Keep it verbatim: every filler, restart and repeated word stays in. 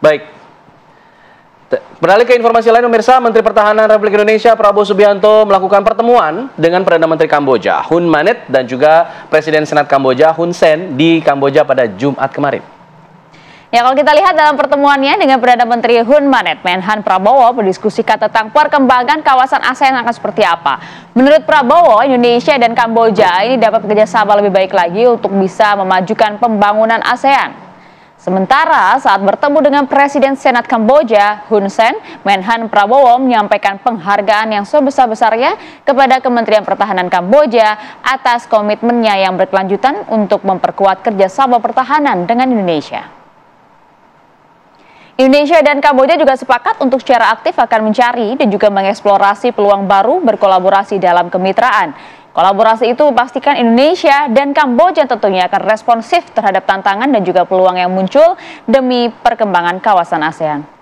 Baik. Beralih ke informasi lain, pemirsa. Menteri Pertahanan Republik Indonesia Prabowo Subianto melakukan pertemuan dengan Perdana Menteri Kamboja Hun Manet dan juga Presiden Senat Kamboja Hun Sen di Kamboja pada Jumat kemarin. Ya, kalau kita lihat dalam pertemuannya dengan Perdana Menteri Hun Manet, Menhan Prabowo berdiskusikan tentang perkembangan kawasan ASEAN akan seperti apa. Menurut Prabowo, Indonesia dan Kamboja ini dapat bekerjasama lebih baik lagi untuk bisa memajukan pembangunan ASEAN. Sementara saat bertemu dengan Presiden Senat Kamboja, Hun Sen, Menhan Prabowo menyampaikan penghargaan yang sebesar-besarnya kepada Kementerian Pertahanan Kamboja atas komitmennya yang berkelanjutan untuk memperkuat kerjasama pertahanan dengan Indonesia. Indonesia dan Kamboja juga sepakat untuk secara aktif akan mencari dan juga mengeksplorasi peluang baru berkolaborasi dalam kemitraan. Kolaborasi itu memastikan Indonesia dan Kamboja tentunya akan responsif terhadap tantangan dan juga peluang yang muncul demi perkembangan kawasan ASEAN.